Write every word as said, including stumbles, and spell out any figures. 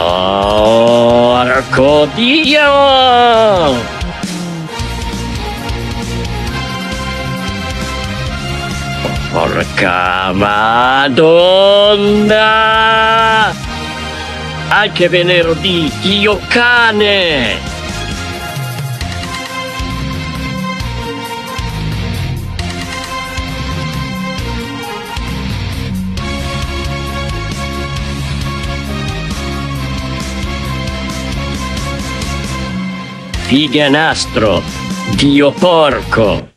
Porco Dio! Porca Madonna! Anche venerdì, io cane! Figanastro, Dio porco!